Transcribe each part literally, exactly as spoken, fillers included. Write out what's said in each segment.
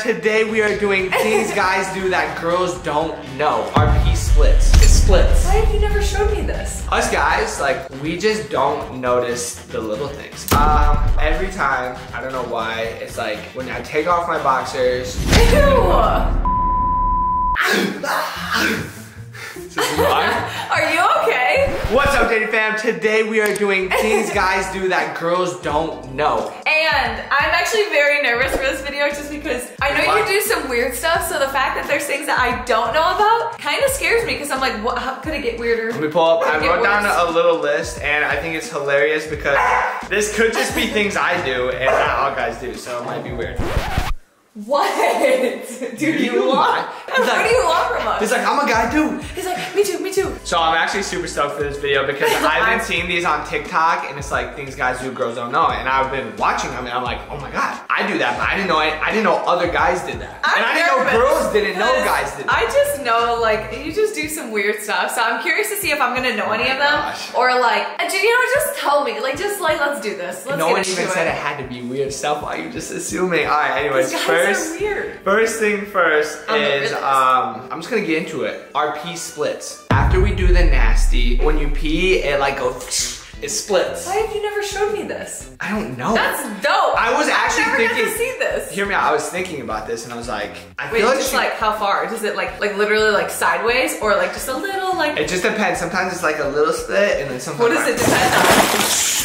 Today we are doing things guys do that girls don't know. Our pee splits. It splits. Why have you never showed me this? Us guys, like, we just don't notice the little things. Um, every time, I don't know why, it's like when I take off my boxers. Ew! Are you okay? What's up, JATIE fam? Today we are doing things guys do that girls don't know. And I'm actually very nervous for this video just because I know what? You do some weird stuff, so the fact that there's things that I don't know about kind of scares me because I'm like, what, how could it get weirder? Let me pull up, I wrote worse? down a little list and I think it's hilarious because this could just be things I do and not all guys do, so it might be weird. What do you want? Like, what do you want from us? He's like, I'm a guy too. He's like, me too, me too. So I'm actually super stoked for this video because I've been seeing these on TikTok and it's like things guys do, girls don't know. And I've been watching them and I'm like, oh my God, I do that, but I didn't know, I, I didn't know other guys did that. I'm and I didn't know girls didn't know guys did that. I just know, like, you just do some weird stuff. So I'm curious to see if I'm gonna know oh any of them. Gosh. Or like, you know, just tell me. Like, just like, let's do this. Let's no one even said it. it had to be weird stuff. Why are you just assuming? All right, anyways, first. First, first thing first is, um, I'm just gonna get into it. Our pee splits. After we do the nasty, when you pee, it like goes, it splits. Why have you never showed me this? I don't know. That's dope. I was actually I've never thinking. Got to see this. Hear me out. I was thinking about this, and I was like, I feel Wait, like just she, like how far? Does it like like literally like sideways, or like just a little like? It just depends. Sometimes it's like a little split, and then sometimes. What does it depend on?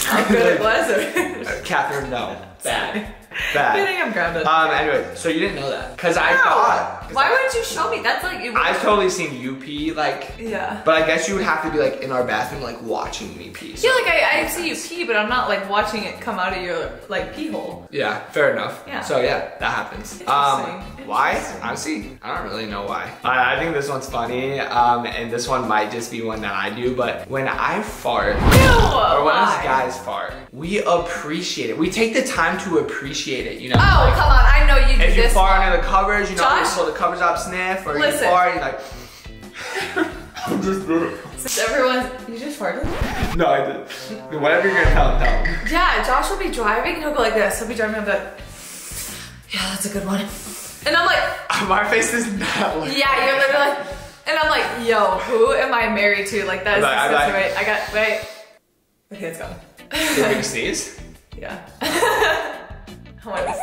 How good it was, or? Catherine, no, bad. Bad. I think I'm grounded. Um, anyway, so you didn't know that. Cause no. I thought. Cause Why I, wouldn't you show me? That's like. It I've totally seen you pee, like. Yeah. But I guess you would have to be like in our bathroom, like watching me pee. So yeah, like I, I see you pee, but I'm not like watching it come out of your like pee hole. Yeah, fair enough. Yeah. So yeah, that happens. Um, why? Honestly, I don't really know why. I, I think this one's funny, um, and this one might just be one that I do, but when I fart, Ew, or when us guys fart, we appreciate it. We take the time to appreciate it, you know? Oh, like, come on, I know you do this. If you fart under the covers, you know, Josh, you pull the covers up, sniff, or listen. You fart, you're like, I'm just doing it. Since everyone's, you just farted? No, I did. Whatever you're gonna tell, tell them. Yeah, Josh will be driving, and he'll go like this. He'll be driving, and he'll be like, yeah, that's a good one. And I'm like, my face is not like Yeah, you're literally like, and I'm like, yo, who am I married to? Like, that is like, like, right. I got, wait. My hand's gone. You're gonna sneeze? Yeah. I want to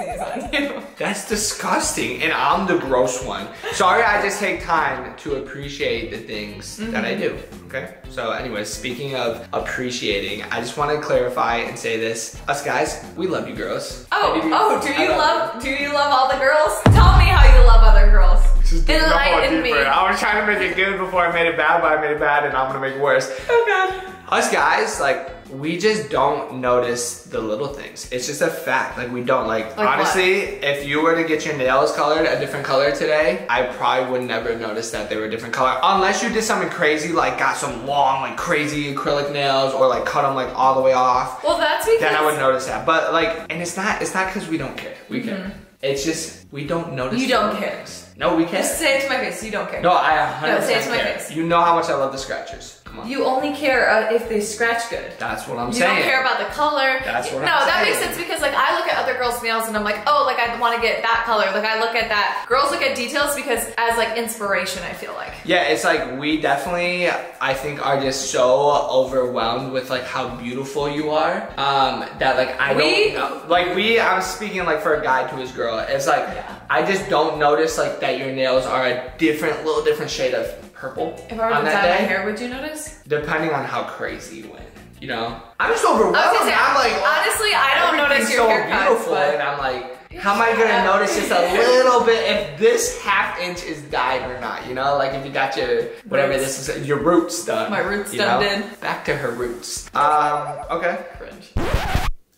sneeze on you. That's disgusting, and I'm the gross one. Sorry, I just take time to appreciate the things mm-hmm. that I do, okay? So anyways, speaking of appreciating, I just want to clarify and say this. Us guys, we love you girls. Oh, you, oh, do you love, love do you love all the girls? Tell me how you love other girls. Enlighten me. I was trying to make it good before I made it bad, but I made it bad and I'm gonna make it worse. Oh God. Us guys, like, we just don't notice the little things. It's just a fact. Like, we don't. Like, like honestly, what? If you were to get your nails colored a different color today, I probably would never have noticed that they were a different color. Unless you did something crazy, like got some long, like crazy acrylic nails or like cut them like all the way off. Well, that's because- Then I would notice that. But like, and it's not, it's not because we don't care. We care. Mm-hmm. It's just, we don't notice. You don't care. No, we care. Just say it to my face, you don't care. No, I one hundred percent care. No, say it to my face. You know how much I love the scratchers. Come on. You only care uh, if they scratch good. That's what I'm you saying. You don't care about the color. That's what no, I'm saying. No, that makes sense because like I look at other girls' nails and I'm like, oh, like I want to get that color. Like I look at that. Girls look at details because as like inspiration, I feel like. Yeah, it's like we definitely, I think, are just so overwhelmed with like how beautiful you are um, that like I we, don't, like we, I'm speaking like for a guy to his girl. It's like, yeah. I just don't notice like that your nails are a different, little different shade of purple. If I were to dye my hair, would you notice? Depending on how crazy you went, you know? I'm just overwhelmed. Say, I'm like, honestly, I don't notice your so haircuts, beautiful, but... and I'm like, how am I gonna yeah. notice just a little bit if this half inch is dyed or not? You know, like if you got your whatever roots. This is, your roots done. My roots done. Know? In. Back to her roots. Um, okay. Cringe.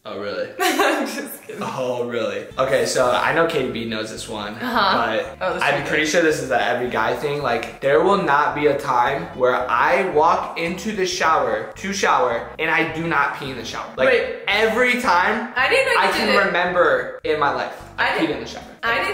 Oh, really? I'm just kidding. Oh, really? Okay, so I know Katie B knows this one, uh-huh. but oh, I'm pretty sure this is the every guy thing. Like, there will not be a time where I walk into the shower to shower and I do not pee in the shower. Like, Wait. every time I, didn't know you I did can it. remember in my life, I, I peed in the shower. I okay.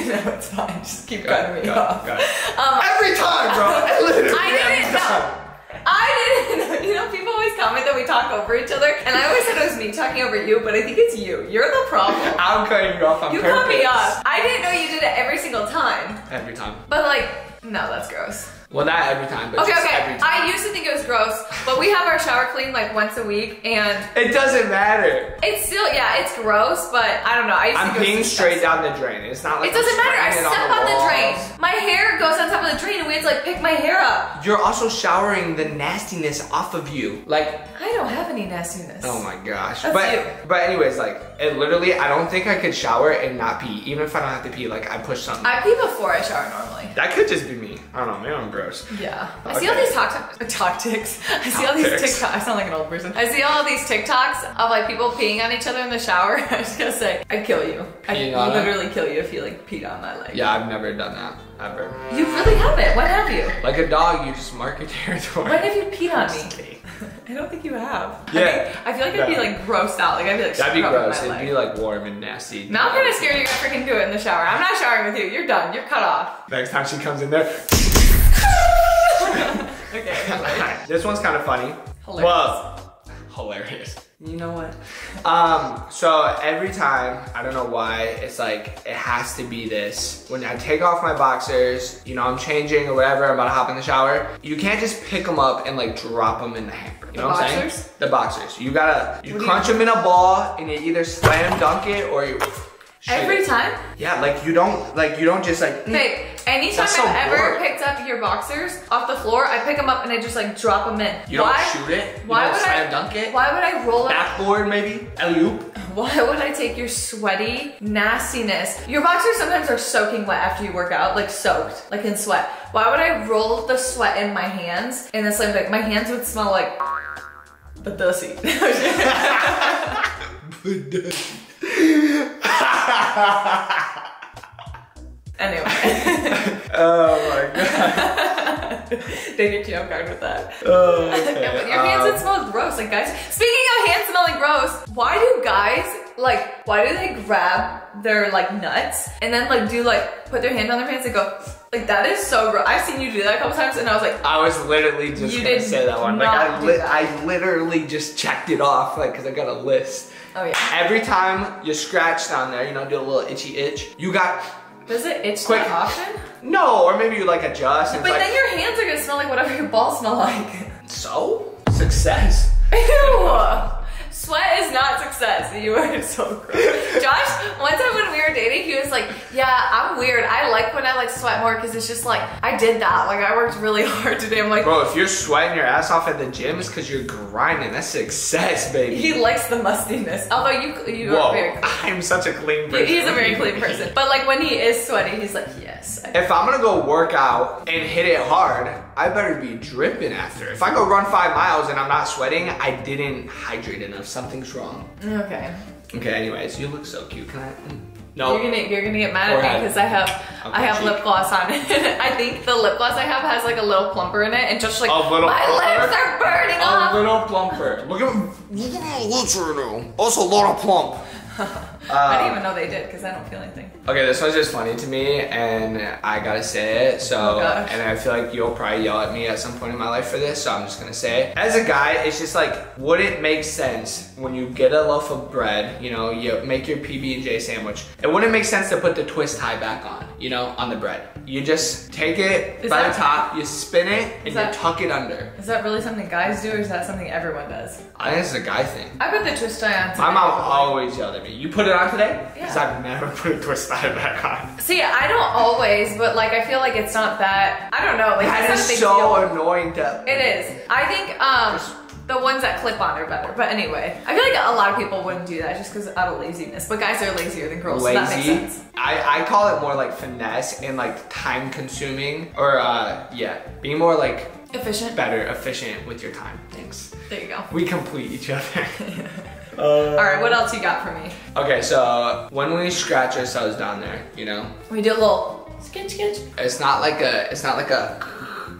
didn't. No, it's fine. Just keep cutting me off. Go um, every time, bro. Literally I didn't. Every time. No, I didn't. You know, people always come comment that we talk over each other, and I always said it was me talking over you, but I think it's you. You're the problem. I'm cutting you off on purpose. You cut me off. I didn't know you did it every single time. Every time. But like, no, that's gross. Well, not every time, but okay, just okay. every time. I used to think it was gross, but we have our shower clean like once a week, and it doesn't matter. It's still, yeah, it's gross, but I don't know. I used I'm to being straight down the drain. It's not like it doesn't matter. I step on the, on the drain. My hair goes on top of the drain, and we have to like pick my hair up. You're also showering the nastiness off of you, like I don't have any nastiness. Oh my gosh. That's but you. But anyways, like it literally, I don't think I could shower and not pee, even if I don't have to pee. Like I push something. I pee before I shower normally. That could just be me. I don't know, man. I'm gross. Yeah. Okay. I see all these toctics. I see all these TikToks. I sound like an old person. I see all these TikToks of like people peeing on each other in the shower. I was gonna say, I'd kill you. Peeing I'd literally it? kill you if you like peed on my leg. Yeah, I've never done that. Ever. You really haven't. When have you? Like a dog, you just mark your territory. When have you peed on me? I don't think you have. Yeah. I, mean, I feel like no. I'd be like grossed out. Like I'd be like, that'd be gross. It'd leg. be like warm and nasty. Now I'm gonna scare you. Freaking do it in the shower. I'm not showering with you. You're done. You're cut off. Next time she comes in there. Okay. This one's kind of funny. Hilarious. Well, hilarious. You know what? Um, so every time, I don't know why, it's like, it has to be this. When I take off my boxers, you know, I'm changing or whatever, I'm about to hop in the shower. You can't just pick them up and like drop them in the hamper. You know what I'm saying? The boxers. You gotta, you crunch them in a ball and you either slam dunk it or you... Shit. Every time? Yeah, like you don't, like you don't just like. Babe, anytime so I've ever boring. picked up your boxers off the floor, I pick them up and I just like drop them in. You why? don't shoot it. You why don't would slam I dunk it? Why would I roll it? Backboard maybe? Alley oop. Why would I take your sweaty nastiness? Your boxers sometimes are soaking wet after you work out, like soaked, like in sweat. Why would I roll the sweat in my hands and then slam dunk? My hands would smell like the dussy. The dussy. Anyway. Oh my god. They get you off guard with that. Oh, okay. Yeah, but your um, hands would smell gross, like guys. Speaking of hands smelling gross, why do guys like? Why do they grab their like nuts and then like do like put their hand on their pants and go? Like that is so gross. I've seen you do that a couple times and I was like, I was literally just gonna say that one. Like I, li that. I literally just checked it off, like cause I got a list. Oh yeah. Every time you scratch down there, you know, do a little itchy itch. You got. Does it itch quick. that often? No, or maybe you like adjust. And but it's then like, your hands are gonna smell like whatever your balls smell like. So success. Ew. Sweat is not success. You are so gross. Josh, one time when we were dating, he was like, yeah, I'm weird. I like when I like sweat more because it's just like, I did that. Like I worked really hard today. I'm like, bro, if you're sweating your ass off at the gym, it's because you're grinding. That's success, baby. He likes the mustiness. Although you, you Whoa, are very clean. I'm such a clean person. He's a very clean person. But like when he is sweaty, he's like, yes. I if I'm going to go work out and hit it hard, I better be dripping after. If I go run five miles and I'm not sweating, I didn't hydrate enough. Something's wrong. Okay. Okay. Anyways, you look so cute. Can I? No. You're gonna you're gonna get mad at me because I have I have cheek. lip gloss on it. I think the lip gloss I have has like a little plumper in it, and just like my plumper? lips are burning a off. A little plumper. Look at look at my lips right now. Also, a lot of plump. I didn't even know they did because I don't feel anything. Okay, this one's just funny to me and I gotta say it. So, oh and I feel like you'll probably yell at me at some point in my life for this, so I'm just gonna say it. As a guy, it's just like, would it make sense when you get a loaf of bread, you know, you make your P B and J sandwich, it wouldn't make sense to put the twist tie back on, you know, on the bread. You just take it is by the top, you spin it, and that, you tuck it under. Is that really something guys do or is that something everyone does? I think it's a guy thing. I put the twist tie on today. My mom always yelled at me. You put it on today? Because yeah. I've never put a twist tie back on. See, I don't always, but like I feel like it's not that, I don't know. Like, that is so deal. annoying to It is. I think um, just, the ones that clip on are better, but anyway. I feel like a lot of people wouldn't do that just because out of laziness, but guys are lazier than girls, lazy. so that makes sense. I, I call it more like finesse and like time consuming, or uh, yeah, be more like efficient, better, efficient with your time. Thanks. There you go. We complete each other. Uh, Alright, what else you got for me? Okay, so when we scratch ourselves down there, you know? We do a little skitch, skitch. It's not like a, it's not like a,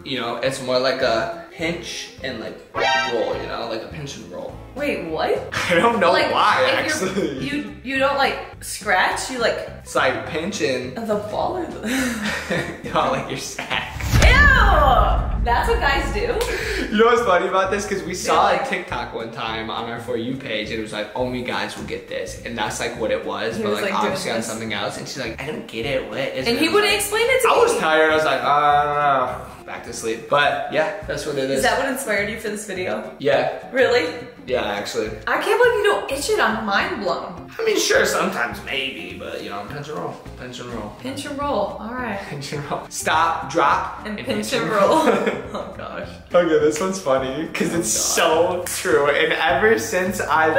you know, it's more like a pinch and like roll, you know? Like a pinch and roll. Wait, what? I don't know like, why, actually. You you don't like scratch, you like... It's like pinching. The ball or the... No, like your sack. Ew! That's what guys do. You know what's funny about this? Because we saw a TikTok one time on our For You page, and it was like, only guys will get this. And that's like what it was, but like obviously on something else. And she's like, I don't get it. What is it? And he wouldn't explain it to me. I was tired. I was like, I don't know. Back to sleep. But yeah, that's what it is. Is that what inspired you for this video? Yeah. Really? Yeah, actually. I can't believe you don't itch it. I'm mind blown. I mean, sure, sometimes maybe, but you know, pinch and roll. Pinch and roll. Pinch and roll. All right. Pinch and roll. Stop, drop, and, and pinch, pinch and roll. Oh gosh. Okay, this one's funny because oh, it's God. so true. And ever since I've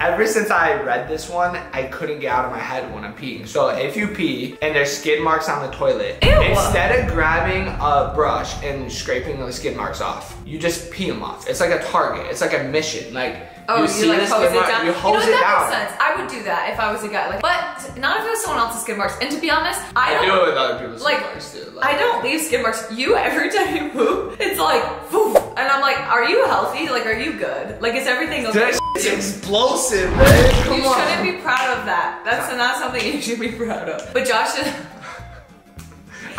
ever since I read this one, I couldn't get out of my head when I'm peeing. So if you pee and there's skid marks on the toilet, Ew. instead of grabbing a brush and scraping those skid marks off, you just pee them off. It's like a target. It's like a mission. Like oh, you, you see like hose it down. You hose you know, it that down. Makes sense. I would do that if I was a guy. Like, but not if it was someone else's skid marks. And to be honest, I, I don't do it with other people's like, skid marks too. Like, I don't leave skid marks. You every time you poop, it's like, woof. And I'm like, are you healthy? Like, are you good? Like, is everything okay? It's explosive, man. Come you on. shouldn't be proud of that. That's not something you should be proud of. But Josh should.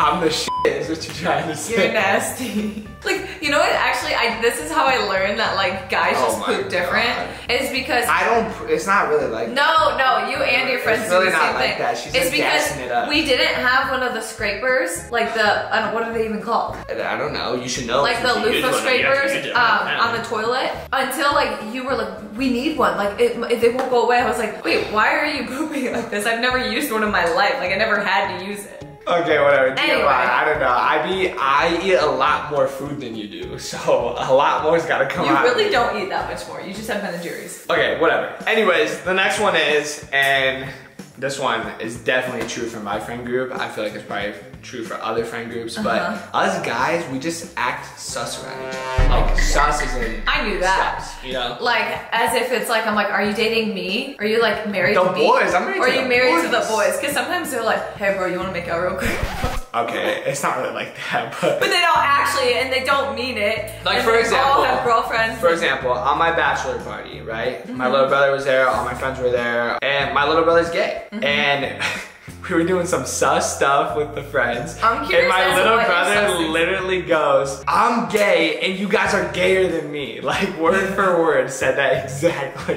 I'm the shit is what you're trying to say. You're nasty. Like, you know what? Actually, I this is how I learned that like guys oh just poop God. different. Is because I don't. It's not really like. No, no. You and your friends it's do really the same not thing. Like that. She's it's like because it up. we didn't have one of the scrapers, like the I don't, what are they even called? I don't know. You should know. Like the loofah scrapers um, yeah. on the toilet until like you were like, we need one. Like it, it, they won't go away. I was like, wait, why are you pooping like this? I've never used one in my life. Like I never had to use it. Okay, whatever. Anyway. I don't know. I be I eat a lot more food than you do, so a lot more's gotta come you out. You really don't eat that much more. You just have Ben and Jerry's. Okay, whatever. Anyways, the next one is, and this one is definitely true for my friend group. I feel like it's probably true for other friend groups, but uh-huh. us guys, we just act sus around each other. Like sus is in I knew that. Sus, you know? Like as if it's like I'm like, are you dating me? Are you like married the to me? Boys, I'm married or to are you the married boys. to the boys? Because sometimes they're like, hey bro, you want to make out real quick? Okay, it's not really like that, but but they don't actually, and they don't mean it. Like for example, all have girlfriends. For example, on my bachelor party, right? Mm-hmm. My little brother was there. All my friends were there, and my little brother's gay, mm-hmm. and. We were doing some sus stuff with the friends. I'm curious. And my little brother literally goes, I'm gay and you guys are gayer than me. Like word for word said that exactly.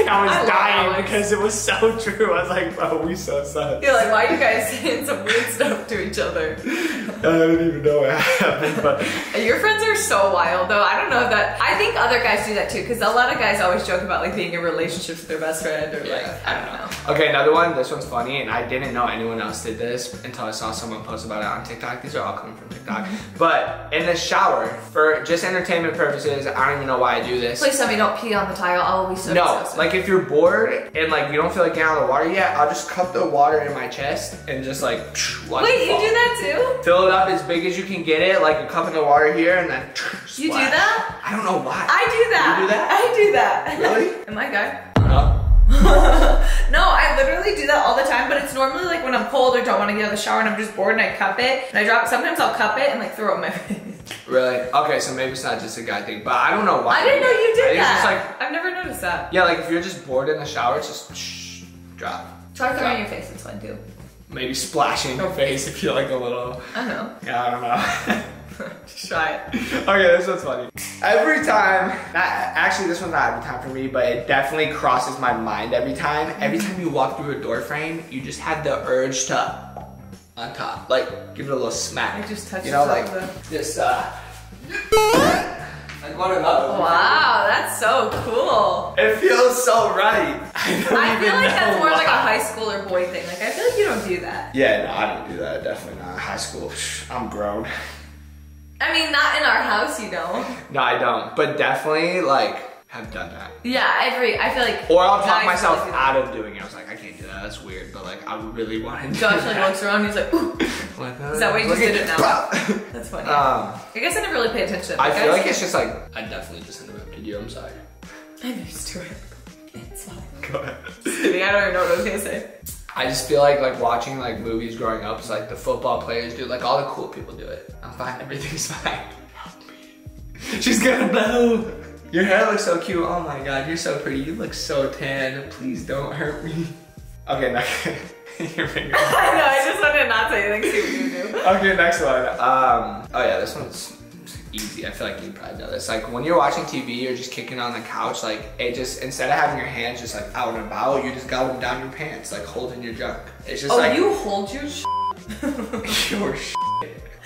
And I was I dying because it was so true. I was like, bro, we so sus. You're like, why are you guys saying some weird stuff to each other? I don't even know what happened. But. Your friends are so wild though. I don't know if that, I think other guys do that too. Cause a lot of guys always joke about like being in relationships with their best friend or yeah, like, I don't know. Okay, another one, this one's funny and I didn't know anyone else did this until I saw someone post about it on TikTok. These are all coming from TikTok. But in the shower, for just entertainment purposes, I don't even know why I do this. Please tell me don't pee on the tile. I'll be so No, disgusted. Like if you're bored and like you don't feel like getting out of the water yet, I'll just cup the water in my chest and just like watch Wait, you do that too? Fill it up as big as you can get it, like a cup in the water here and then splash. You do that? I don't know why. I do that. You do that? I do that. Really? Am I guy? No. No, I literally do that all the time, but it's normally like when I'm cold or don't want to get out of the shower and I'm just bored and I cup it and I drop. Sometimes I'll cup it and like throw it in my face. Really? Okay, so maybe it's not just a guy thing, but I don't know why. I didn't know you did that. Just like, I've never noticed that. Yeah, like if you're just bored in the shower, it's just shh, drop. Try throwing it in your face, it's fun too. Maybe splashing in your face if you're like a little. I don't know. Yeah, I don't know. Just try it. Okay, this one's funny. Every time, not, actually this one's not every time for me, but it definitely crosses my mind every time. Every time you walk through a door frame, you just have the urge to, on top, like give it a little smack. I just touched You know, like just, uh, like one another. Wow, that's so cool. It feels so right. I, don't I feel like that's more why. like a high schooler boy thing. Like I feel like you don't do that. Yeah, no, I don't do that. Definitely not. High school, I'm grown. I mean, not in our house, you don't. No, I don't. But definitely, like, have done that. Yeah, I agree. I feel like. Or I'll talk myself out of doing it. I was like, I can't do that. That's weird. But like, I really want to do that. Josh like walks around. And he's like, ooh. Is that why you just did it now? That's funny. Um, I guess I didn't really pay attention. I feel like it's just like I definitely just interrupted you. I'm sorry. I'm used to it. It's fine. Go ahead. Just kidding. I don't even know what I was gonna say. I just feel like like watching like movies growing up is like the football players do, like all the cool people do it. I'm fine, everything's fine. She's gonna blow. Your hair looks so cute. Oh my God, you're so pretty. You look so tan. Please don't hurt me. Okay, next. Your finger. I know. I just wanted not to say anything stupid. Okay, next one. Um. Oh yeah, this one's easy. I feel like you probably know this. Like when you're watching T V or just kicking on the couch, like it just, instead of having your hands just like out and about, you just got them down your pants, like holding your junk. It's just oh, like- Oh, you hold your sh Your sh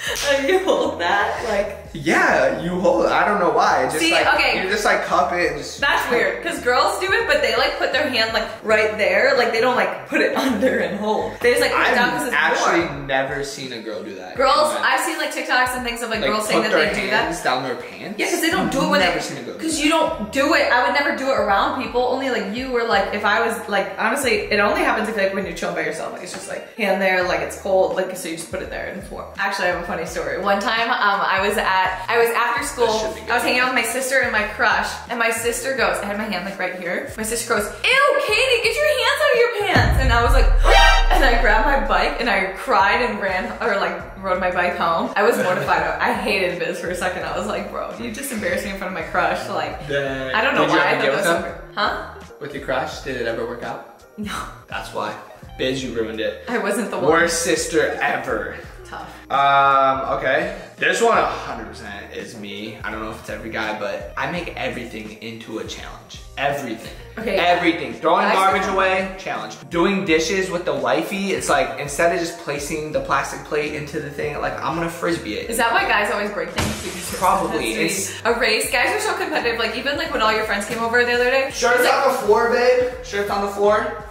Oh, you hold that? Like- Yeah, you hold it. I don't know why. It's just See, like, okay. You just like cup it and just- That's weird, because girls do it, but they like put their hand like right there. Like they don't like put it under and hold. They just like put it down because it's actually warm. Never seen a girl do that. Girls, I've seen like TikToks and things of like, like girls saying that they do that. Down their pants? Yeah, because they don't do it when never they- seen a girl Because you don't do it. I would never do it around people. Only like you or like if I was like, honestly, it only happens if like when you're chilling by yourself. Like it's just like hand there, like it's cold. Like so you just put it there and it's warm. Actually, I have a funny story. One time um, I was at I was after school, I was hanging out with my sister and my crush, and my sister goes, I had my hand like right here. My sister goes, ew, Katie, get your hands out of your pants. And I was like, and I grabbed my bike and I cried and ran, or like rode my bike home. I was mortified. I hated Biz for a second. I was like, bro, you just embarrassed me in front of my crush. Like, the, I don't know why I thought that was Huh? With your crush, did it ever work out? No. That's why. Biz, you ruined it. I wasn't the one. Worst sister ever. Tough. Um, okay. This one one hundred percent is me. I don't know if it's every guy, but I make everything into a challenge. Everything. Okay. Everything. Throwing garbage away, challenge. Doing dishes with the wifey, it's like instead of just placing the plastic plate into the thing, like I'm gonna frisbee it. Is that why guys always break things? Because probably. It's a race. Guys are so competitive. Like even like when all your friends came over the other day. Shirts on the floor, babe. Shirts on the floor.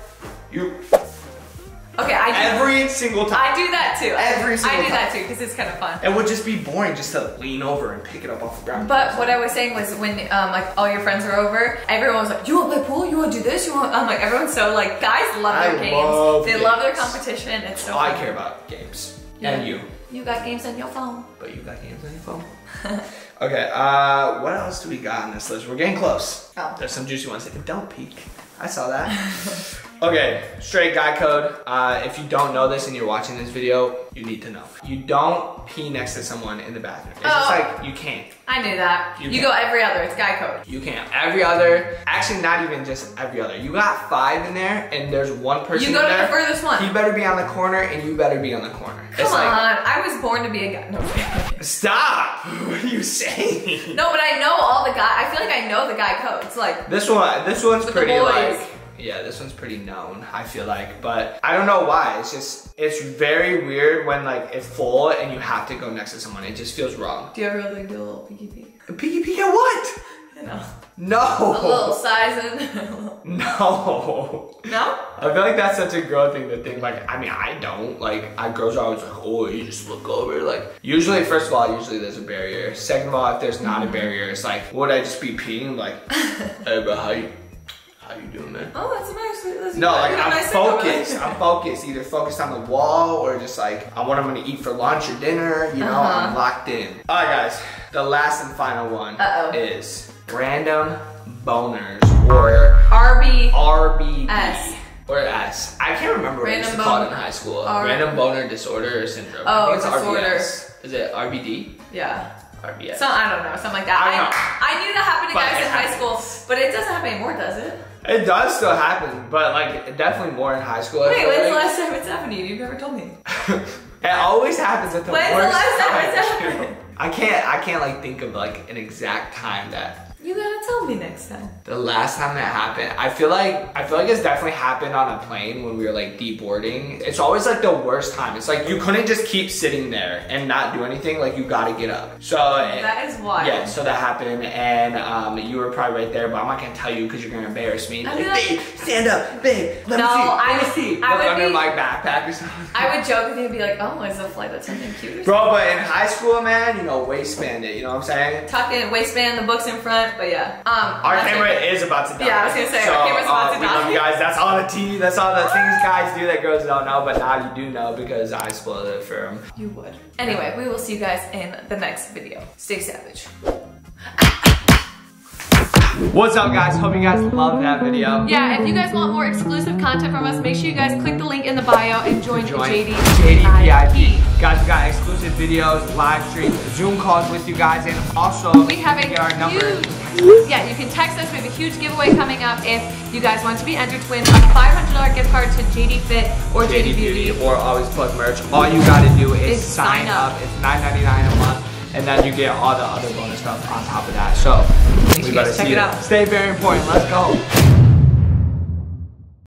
You. Okay, I do Every that. single time. I do that too. Every single time. I do time. that too, because it's kind of fun. It would just be boring just to lean over and pick it up off the ground. But what I was saying was when um, like all your friends were over, everyone was like, you want to play pool? You want to do this? You want? I'm like, everyone's so like, guys love their I games. Love they games. love their competition. It's so All fun. I care about games. Yeah. And you. You got games on your phone. But you got games on your phone. Okay, uh, what else do we got on this list? We're getting close. Oh. There's some juicy ones. Don't peek. I saw that. Okay, straight guy code. Uh, if you don't know this and you're watching this video, you need to know. You don't pee next to someone in the bathroom. It's oh, just like, you can't. I knew that. You, you go every other, it's guy code. You can't. Every other, actually not even just every other. You got five in there and there's one person in there. You go to the furthest one. You better be on the corner and you better be on the corner. Come it's on, like, I was born to be a guy. No. Stop, what are you saying? No, but I know all the guy, I feel like I know the guy codes. Like, this one, this one's pretty like, yeah, this one's pretty known, I feel like, but I don't know why. It's just, it's very weird when like it's full and you have to go next to someone. It just feels wrong. Do you ever like do a little piggy pig? A piggy pig at what? No. No. A little sizing. No. No? I feel like that's such a girl thing to think. Like, I mean, I don't. Like, I, girls are always like, oh, you just look over. Like, usually, first of all, usually there's a barrier. Second of all, if there's not mm-hmm. a barrier, it's like, would I just be peeing? Like, hey, but how you? How you doing, man? Oh, that's nice. That's no, like I'm nice focused. I'm focused. Either focused on the wall or just like on what I'm gonna eat for lunch or dinner. You know, uh-huh. I'm locked in. All right, guys. The last and final one uh-oh. is random boners or R B S. Or S. I can't remember random what it's called in high school. R random boner disorder or syndrome. Oh, I think it's disorder. R B S. Is it R B D? Yeah. R B S. So I don't know, something like that. I, I, I knew that happened to but guys in happens. high school, but it doesn't happen anymore, does it? It does still happen, but like definitely more in high school. Wait, when's like. the last time it's happened to you? You've never told me. It always happens at the when's worst the last time, time it's happened? I can't, I can't like think of like an exact time that. You gotta tell me next time. The last time that happened, I feel like I feel like it's definitely happened on a plane when we were like deboarding. It's always like the worst time. It's like you couldn't just keep sitting there and not do anything. Like you gotta get up. So that is wild. Yeah. So that happened, and um, you were probably right there, but I'm not gonna tell you because you're gonna embarrass me. Like, like, babe, stand up, babe. Let no, me see. I let me see. Look under be, my backpack or something. I would joke with you and be like, oh, is the flight that's something cute? Bro, but in high school, man, you know, waistband it. You know what I'm saying? Tuck in, waistband, the books in front. But yeah, um, our camera is about to die. Yeah, I was gonna say, so, our camera's about uh, to die. You guys, that's all the tea, that's all the things guys do that girls don't know, but now you do know because I spoiled it for them. You would. Anyway, we will see you guys in the next video. Stay savage. What's up, guys? Hope you guys love that video. Yeah, if you guys want more exclusive content from us, make sure you guys click the link in the bio and join, join Jatie V I P. Guys, we got exclusive videos, live streams, Zoom calls with you guys, and also we have a our numbers. Yeah, you can text us. We have a huge giveaway coming up if you guys want to be entered to win a five hundred dollar gift card to J eighty Fit or Jatie Beauty, or always plug merch. All you got to do is, is sign up. up. It's nine ninety-nine a month. and then you get all the other bonus stuff on top of that. So we better see it. Check it out. Stay very important. Let's go.